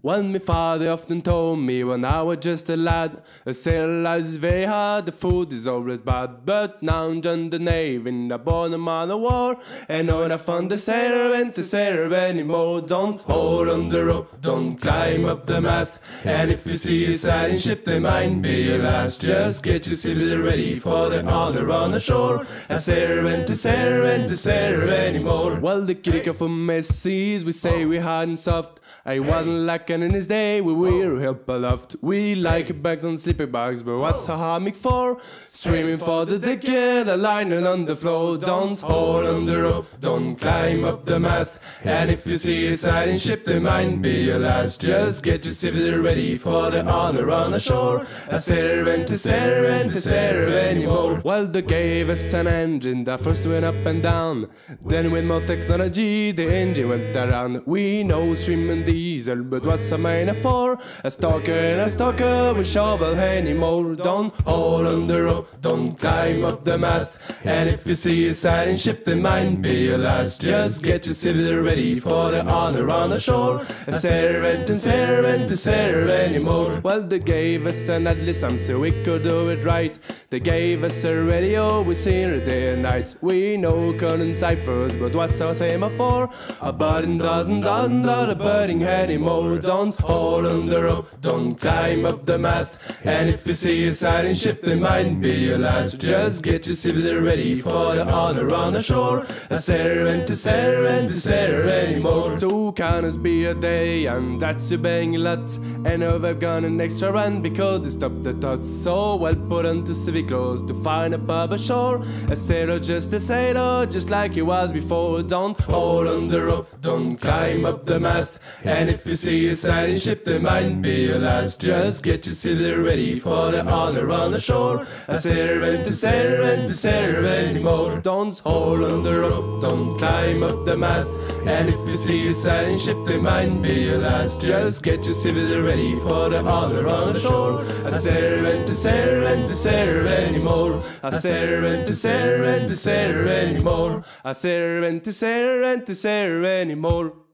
Well, my father often told me when I was just a lad, a sailor life is very hard, the food is always bad. But now I joined the Navy and I born a man of war, and all I found the sailor ain't the sailor anymore. Don't hold on the rope, don't climb up the mast, and if you see a sailing ship they might be your last. Just get your sailor ready for the honor on the shore, a sailor ain't the sailor and the sailor anymore. Well, the kicker for Messies, we say we hard and soft, I wasn't like and in his day we were help aloft. We like it back on sleepy bags, but what's a hammock for? Streaming for the ticket, a lining on the floor. Don't hold on the rope, don't climb up the mast, and if you see a sailing ship they might be your last. Just get your sailor ready for the honor on the shore, a sailor ain't a sailor and a sailor anymore. Well, they gave us an engine that first went up and down, then with more technology the engine went around. We know streaming diesel, but what what's a man for? A stalker and a stalker with shovel anymore. Don't hold on the rope, don't climb up the mast, and if you see a sailing ship they might be your last. Just get your sailor ready for the honor on the shore, a sailor ain't a sailor and a sailor anymore. Well, they gave us an atlas so we could do it right, they gave us a radio, we seen it day and night. We know couldn't ciphers, but what's our same for? A burden doesn't not a burden anymore. Don't hold on the rope, don't climb up the mast, and if you see a sailing ship they might be your last. Just get your sailor ready for the honor on the shore, a sailor ain't a sailor and a sailor anymore. Two cannons be a day and that's a bang lot, and now I've gone an extra run because they stopped the thoughts. So well put on to civic clothes to find above a shore, a sailor just a sailor, just like he was before. Don't hold on the rope, don't climb up the mast, and if you see a sailing ship they might be your last. Just get your sailor ready for the honor on the shore, a sailor ain't a sailor and a sailor anymore. Don't hold on the rope, don't climb up the mast, and if you see a sailing ship they might be your last. Just get your sailor ready for the honor on the shore, a sailor ain't a sailor and a sailor anymore. A sailor ain't a sailor and a sailor anymore. A sailor ain't a sailor and a sailor anymore.